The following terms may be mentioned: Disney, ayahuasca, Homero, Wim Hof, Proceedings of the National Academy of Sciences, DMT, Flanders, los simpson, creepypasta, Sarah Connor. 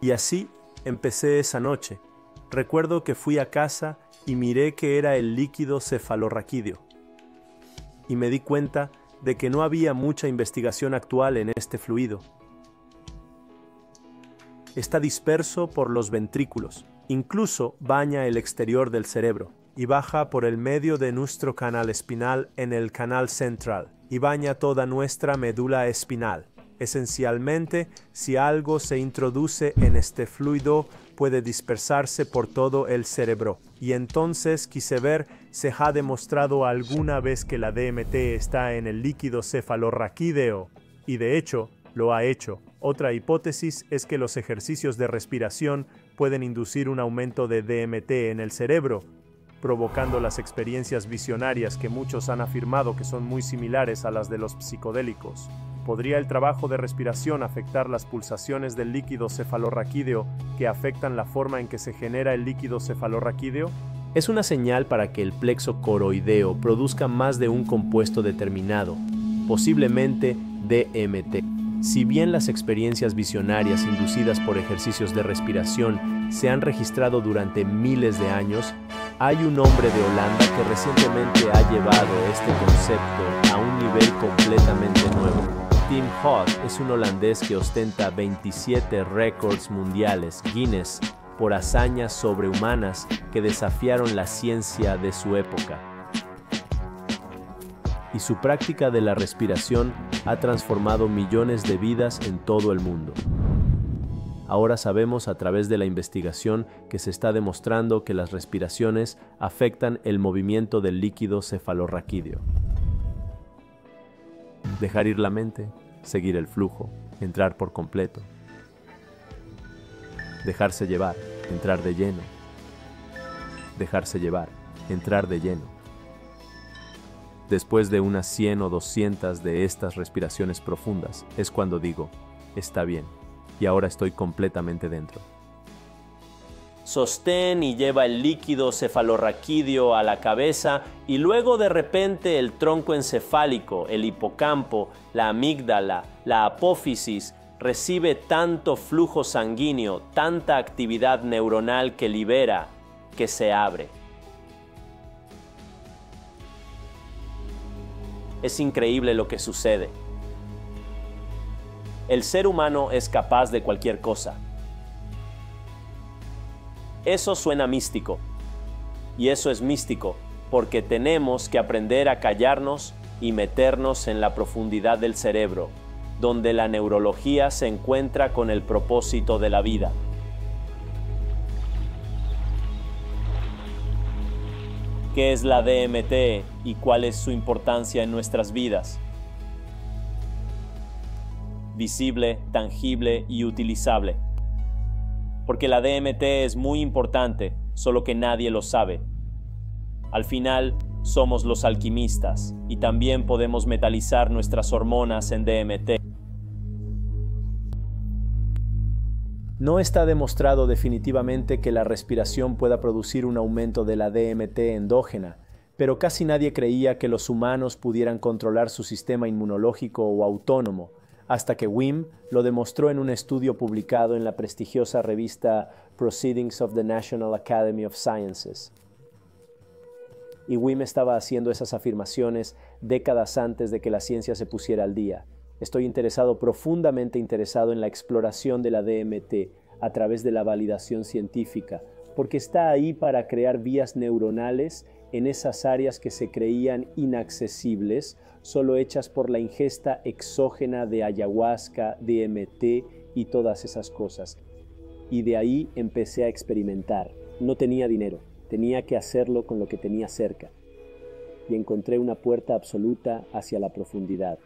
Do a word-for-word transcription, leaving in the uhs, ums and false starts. Y así empecé esa noche. Recuerdo que fui a casa y miré que era el líquido cefalorraquídeo. Y me di cuenta de que no había mucha investigación actual en este fluido. Está disperso por los ventrículos, incluso baña el exterior del cerebro y baja por el medio de nuestro canal espinal en el canal central y baña toda nuestra médula espinal. Esencialmente, si algo se introduce en este fluido, puede dispersarse por todo el cerebro. Y entonces quise ver, ¿se ha demostrado alguna vez que la D M T está en el líquido cefalorraquídeo? Y de hecho, lo ha hecho. Otra hipótesis es que los ejercicios de respiración pueden inducir un aumento de D M T en el cerebro, provocando las experiencias visionarias que muchos han afirmado que son muy similares a las de los psicodélicos. ¿Podría el trabajo de respiración afectar las pulsaciones del líquido cefalorraquídeo que afectan la forma en que se genera el líquido cefalorraquídeo? Es una señal para que el plexo coroideo produzca más de un compuesto determinado, posiblemente D M T. Si bien las experiencias visionarias inducidas por ejercicios de respiración se han registrado durante miles de años, hay un hombre de Holanda que recientemente ha llevado este concepto a un nivel completamente nuevo. Wim Hof es un holandés que ostenta veintisiete récords mundiales Guinness por hazañas sobrehumanas que desafiaron la ciencia de su época. Y su práctica de la respiración ha transformado millones de vidas en todo el mundo. Ahora sabemos a través de la investigación que se está demostrando que las respiraciones afectan el movimiento del líquido cefalorraquídeo. Dejar ir la mente, seguir el flujo, entrar por completo. Dejarse llevar, entrar de lleno. Dejarse llevar, entrar de lleno. Después de unas cien o doscientas de estas respiraciones profundas, es cuando digo, está bien, y ahora estoy completamente dentro. Sostén y lleva el líquido cefalorraquídeo a la cabeza y luego de repente el tronco encefálico, el hipocampo, la amígdala, la apófisis, recibe tanto flujo sanguíneo, tanta actividad neuronal que libera, que se abre. Es increíble lo que sucede. El ser humano es capaz de cualquier cosa. Eso suena místico, y eso es místico, porque tenemos que aprender a callarnos y meternos en la profundidad del cerebro, donde la neurología se encuentra con el propósito de la vida. ¿Qué es la D M T y cuál es su importancia en nuestras vidas? Visible, tangible y utilizable. Porque la D M T es muy importante, solo que nadie lo sabe. Al final, somos los alquimistas y también podemos metalizar nuestras hormonas en D M T. No está demostrado definitivamente que la respiración pueda producir un aumento de la D M T endógena, pero casi nadie creía que los humanos pudieran controlar su sistema inmunológico o autónomo, hasta que Wim lo demostró en un estudio publicado en la prestigiosa revista Proceedings of the National Academy of Sciences. Y Wim estaba haciendo esas afirmaciones décadas antes de que la ciencia se pusiera al día. Estoy interesado, profundamente interesado en la exploración de la D M T a través de la validación científica, porque está ahí para crear vías neuronales en esas áreas que se creían inaccesibles, solo hechas por la ingesta exógena de ayahuasca, D M T y todas esas cosas. Y de ahí empecé a experimentar. No tenía dinero, tenía que hacerlo con lo que tenía cerca. Y encontré una puerta absoluta hacia la profundidad.